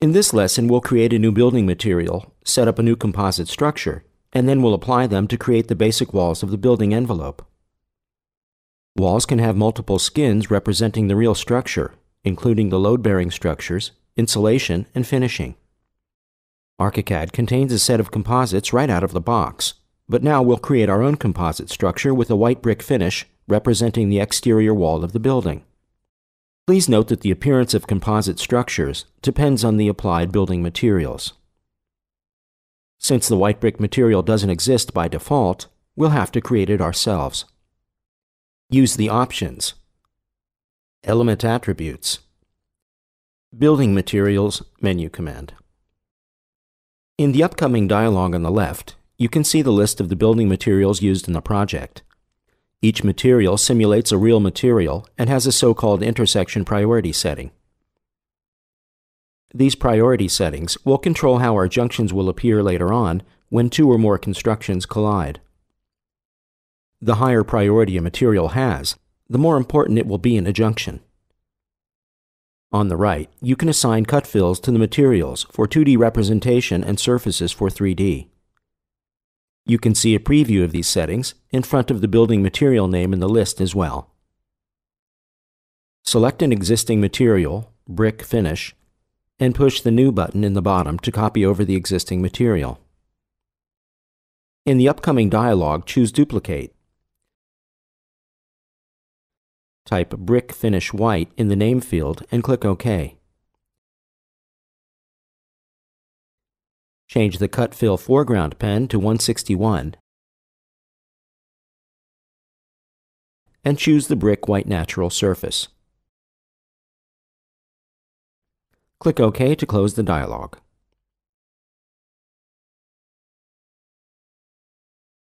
In this lesson, we'll create a new building material, set up a new composite structure, and then we'll apply them to create the basic walls of the building envelope. Walls can have multiple skins representing the real structure, including the load-bearing structures, insulation, and finishing. ArchiCAD contains a set of composites right out of the box, but now we'll create our own composite structure with a white brick finish representing the exterior wall of the building. Please note that the appearance of composite structures depends on the applied building materials. Since the white brick material doesn't exist by default, we'll have to create it ourselves. Use the options, Element Attributes, Building Materials menu command. In the upcoming dialog on the left, you can see the list of the building materials used in the project. Each material simulates a real material and has a so-called intersection priority setting. These priority settings will control how our junctions will appear later on when two or more constructions collide. The higher priority a material has, the more important it will be in a junction. On the right, you can assign cut fills to the materials for 2D representation and surfaces for 3D. You can see a preview of these settings in front of the building material name in the list as well. Select an existing material, Brick Finish, and push the New button in the bottom to copy over the existing material. In the upcoming dialog, choose Duplicate. Type Brick Finish White in the name field and click OK. Change the Cut Fill Foreground Pen to 161 and choose the Brick White Natural Surface. Click OK to close the dialog.